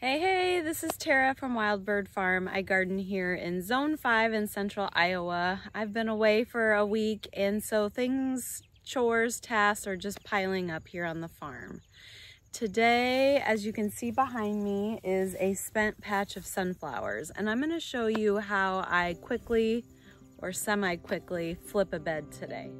Hey, this is Tara from Wild Bird Farm. I garden here in Zone 5 in Central Iowa. I've been away for a week, and so things, chores, tasks are just piling up here on the farm. Today, as you can see behind me, is a spent patch of sunflowers, and I'm going to show you how I quickly or semi-quickly flip a bed today.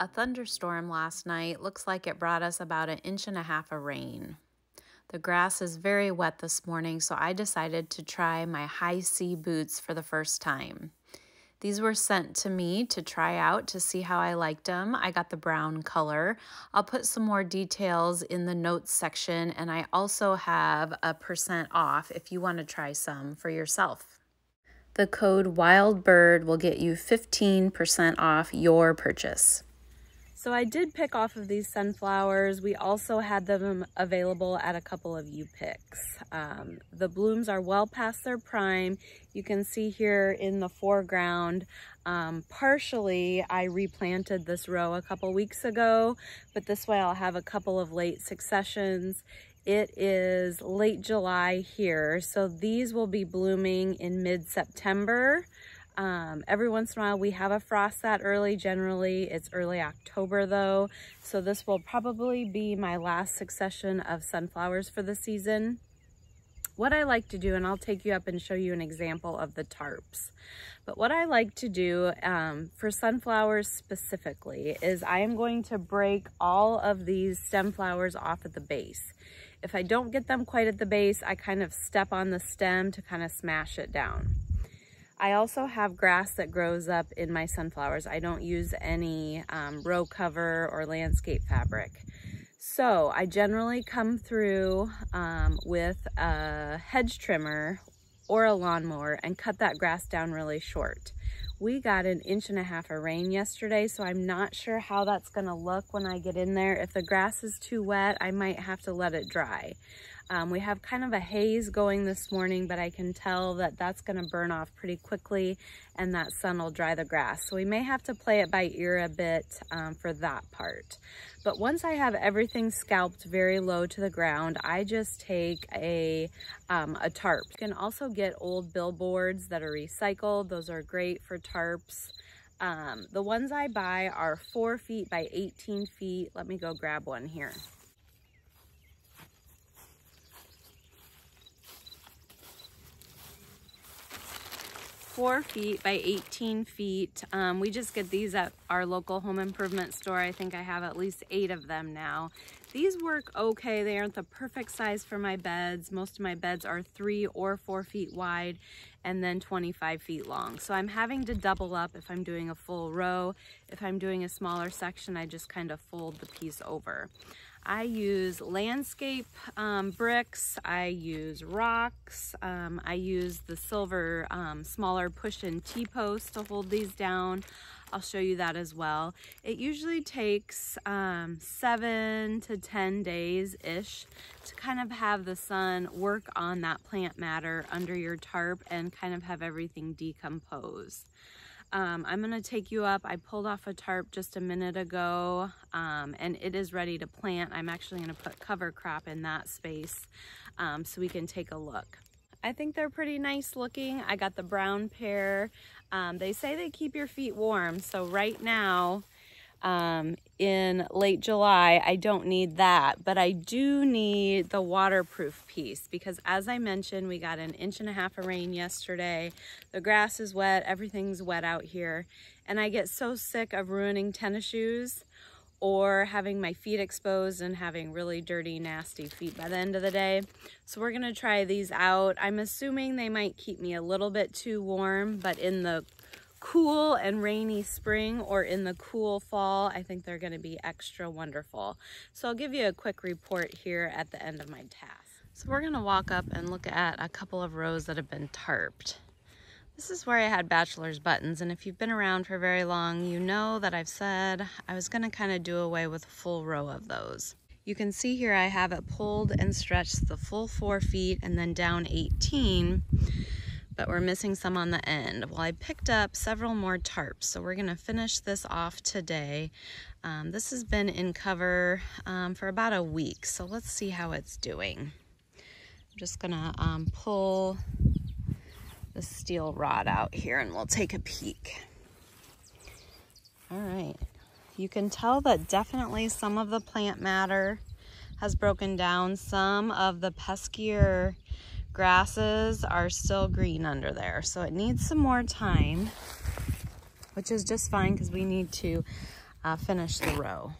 A thunderstorm last night looks like it brought us about 1.5 inches of rain. The grass is very wet this morning, so I decided to try my high C boots for the first time. These were sent to me to try out to see how I liked them. I got the brown color. I'll put some more details in the notes section, and I also have a % off if you want to try some for yourself. The code WILDBIRD will get you 15% off your purchase. So I did pick off of these sunflowers. We also had them available at a couple of U-Picks. The blooms are well past their prime. You can see here in the foreground, partially I replanted this row a couple weeks ago, but this way I'll have a couple of late successions. It is late July here, so these will be blooming in mid-September. Every once in a while we have a frost that early. Generally it's early October though, so this will probably be my last succession of sunflowers for the season. What I like to do, and I'll take you up and show you an example of the tarps, but what I like to do for sunflowers specifically is I am going to break all of these stem flowers off at the base. If I don't get them quite at the base, I kind of step on the stem to kind of smash it down. I also have grass that grows up in my sunflowers. I don't use any row cover or landscape fabric. So I generally come through with a hedge trimmer or a lawnmower and cut that grass down really short. We got 1.5 inches of rain yesterday, so I'm not sure how that's going to look when I get in there. If the grass is too wet, I might have to let it dry. We have kind of a haze going this morning, but I can tell that that's going to burn off pretty quickly and that sun will dry the grass. So we may have to play it by ear a bit for that part. But once I have everything scalped very low to the ground, I just take a tarp. You can also get old billboards that are recycled. Those are great for tarps. The ones I buy are 4 feet by 18 feet. Let me go grab one here. Four feet by 18 feet. We just get these at our local home improvement store. I think I have at least 8 of them now. These work okay. They aren't the perfect size for my beds. Most of my beds are 3 or 4 feet wide and then 25 feet long. So I'm having to double up if I'm doing a full row. If I'm doing a smaller section, I just kind of fold the piece over. I use landscape bricks, I use rocks, I use the silver smaller push-in T-posts to hold these down. I'll show you that as well. It usually takes 7 to 10 days-ish to kind of have the sun work on that plant matter under your tarp and kind of have everything decompose. I'm going to take you up. I pulled off a tarp just a minute ago, and it is ready to plant. I'm actually going to put cover crop in that space so we can take a look. I think they're pretty nice looking. I got the brown pair. They say they keep your feet warm, so right now in late July, I don't need that, but I do need the waterproof piece because, as I mentioned, we got 1.5 inches of rain yesterday. The grass is wet, everything's wet out here, and I get so sick of ruining tennis shoes or having my feet exposed and having really dirty, nasty feet by the end of the day. So we're gonna try these out. I'm assuming they might keep me a little bit too warm, but in the cool and rainy spring or in the cool fall, I think they're going to be extra wonderful. So I'll give you a quick report here at the end of my task. So we're going to walk up and look at a couple of rows that have been tarped. This is where I had bachelor's buttons, and if you've been around for very long, you know that I've said I was going to kind of do away with a full row of those. You can see here I have it pulled and stretched the full 4 feet and then down 18. but we're missing some on the end. Well, I picked up several more tarps, so we're gonna finish this off today. This has been in cover for about a week, so let's see how it's doing. I'm just gonna pull the steel rod out here and we'll take a peek. All right, you can tell that definitely some of the plant matter has broken down. Some of the peskier grasses are still green under there, so it needs some more time, which is just fine because we need to finish the row.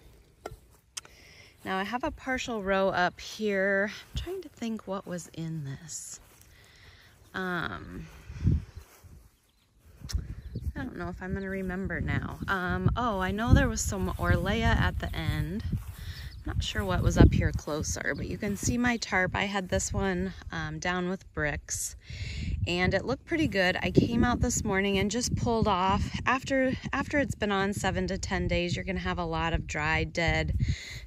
Now I have a partial row up here. I'm trying to think what was in this. I don't know if I'm gonna remember now. Oh, I know there was some Orleia at the end. Not sure what was up here closer, but you can see my tarp. I had this one down with bricks and it looked pretty good. I came out this morning and just pulled off. After it's been on 7 to 10 days, you're gonna have a lot of dry, dead,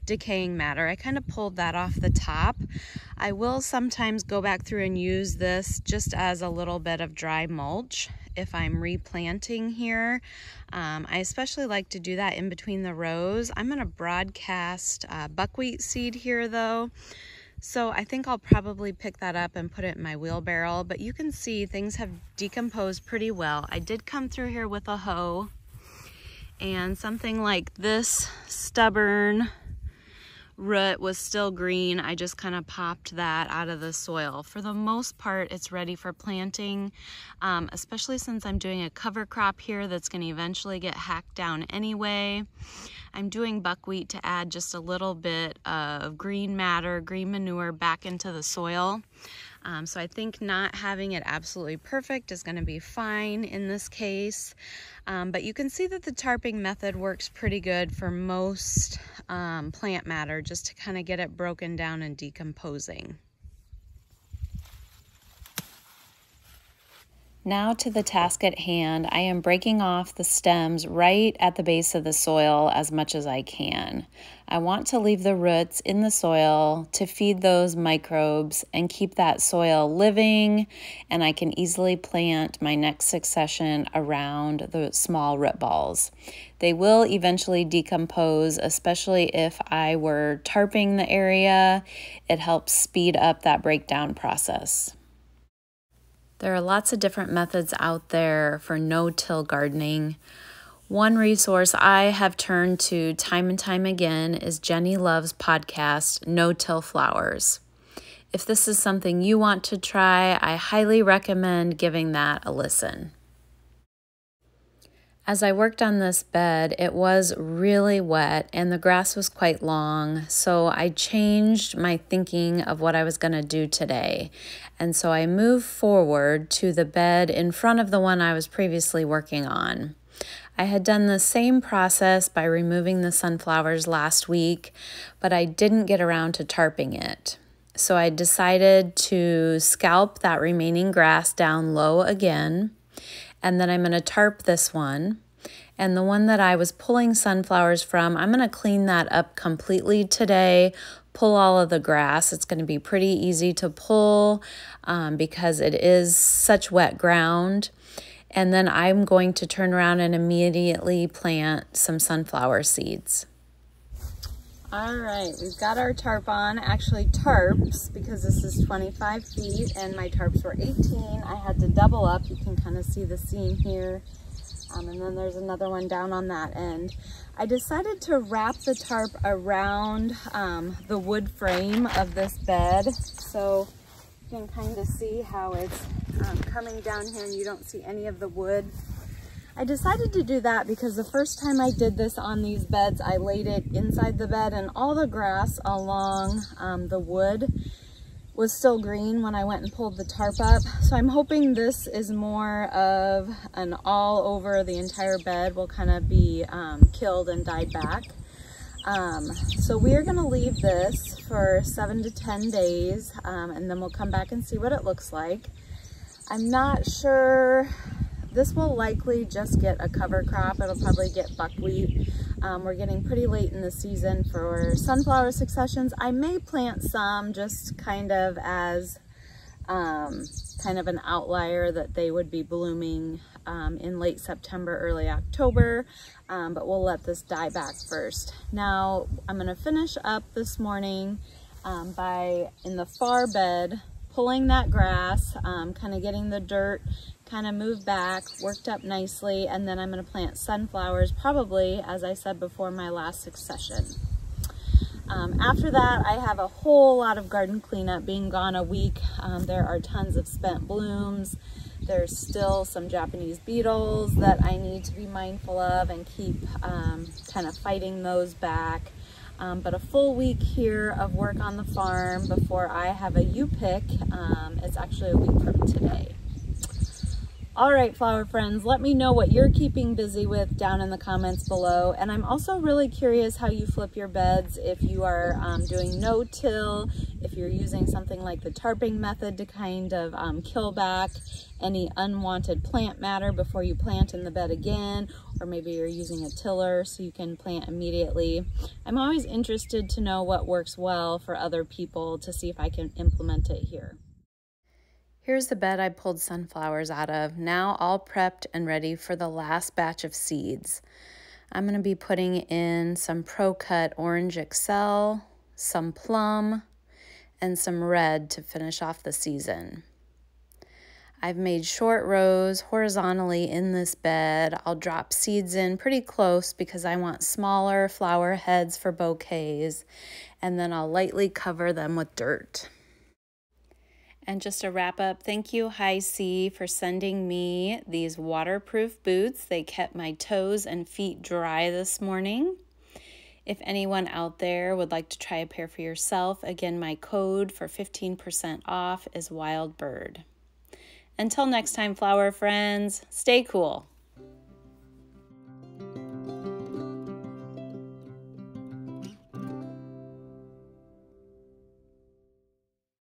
decaying matter. I kind of pulled that off the top. I will sometimes go back through and use this just as a little bit of dry mulch if I'm replanting here. I especially like to do that in between the rows. I'm gonna broadcast buckwheat seed here though. So I think I'll probably pick that up and put it in my wheelbarrow, but you can see things have decomposed pretty well. I did come through here with a hoe, and something like this stubborn root was still green. I just kind of popped that out of the soil. For the most part, it's ready for planting, especially since I'm doing a cover crop here that's going to eventually get hacked down anyway. I'm doing buckwheat to add just a little bit of green matter, green manure back into the soil. So I think not having it absolutely perfect is going to be fine in this case. But you can see that the tarping method works pretty good for most plant matter, just to kind of get it broken down and decomposing. Now to the task at hand. I am breaking off the stems right at the base of the soil as much as I can. I want to leave the roots in the soil to feed those microbes and keep that soil living, and I can easily plant my next succession around the small root balls. They will eventually decompose, especially if I were tarping the area. It helps speed up that breakdown process. There are lots of different methods out there for no-till gardening. One resource I have turned to time and time again is Jenny Love's podcast, No-Till Flowers. If this is something you want to try, I highly recommend giving that a listen. As I worked on this bed, it was really wet and the grass was quite long, so I changed my thinking of what I was going to do today. And so I moved forward to the bed in front of the one I was previously working on. I had done the same process by removing the sunflowers last week, but I didn't get around to tarping it. So I decided to scalp that remaining grass down low again. And then I'm going to tarp this one. And the one that I was pulling sunflowers from, I'm going to clean that up completely today, pull all of the grass. It's going to be pretty easy to pull because it is such wet ground. And then I'm going to turn around and immediately plant some sunflower seeds. All right, we've got our tarp on, actually tarps, because this is 25 feet and my tarps were 18. I had to double up. You can kind of see the seam here. And then there's another one down on that end. I decided to wrap the tarp around the wood frame of this bed. So you can kind of see how it's coming down here and you don't see any of the wood. I decided to do that because the first time I did this on these beds, I laid it inside the bed and all the grass along the wood was still green when I went and pulled the tarp up. So I'm hoping this is more of an all over the entire bed will kind of be killed and died back. So we are gonna leave this for 7 to 10 days and then we'll come back and see what it looks like. I'm not sure. This will likely just get a cover crop. It'll probably get buckwheat. We're getting pretty late in the season for sunflower successions. I may plant some just kind of as kind of an outlier that they would be blooming in late September, early October, but we'll let this die back first. Now I'm gonna finish up this morning by, in the far bed, pulling that grass, kind of getting the dirt kind of moved back, worked up nicely, and then I'm gonna plant sunflowers, probably, as I said before, my last succession. After that, I have a whole lot of garden cleanup. Being gone a week, there are tons of spent blooms. There's still some Japanese beetles that I need to be mindful of and keep kind of fighting those back. But a full week here of work on the farm before I have a U-pick. It's actually a week from today. All right, flower friends, let me know what you're keeping busy with down in the comments below. And I'm also really curious how you flip your beds, if you are doing no-till, if you're using something like the tarping method to kind of kill back any unwanted plant matter before you plant in the bed again, or maybe you're using a tiller so you can plant immediately. I'm always interested to know what works well for other people to see if I can implement it here. Here's the bed I pulled sunflowers out of, now all prepped and ready for the last batch of seeds. I'm going to be putting in some ProCut Orange Excel, some plum, and some red to finish off the season. I've made short rows horizontally in this bed. I'll drop seeds in pretty close because I want smaller flower heads for bouquets, and then I'll lightly cover them with dirt. And just a wrap up, thank you, Hisea, for sending me these waterproof boots. They kept my toes and feet dry this morning. If anyone out there would like to try a pair for yourself, again, my code for 15% off is Wild Bird. Until next time, flower friends, stay cool.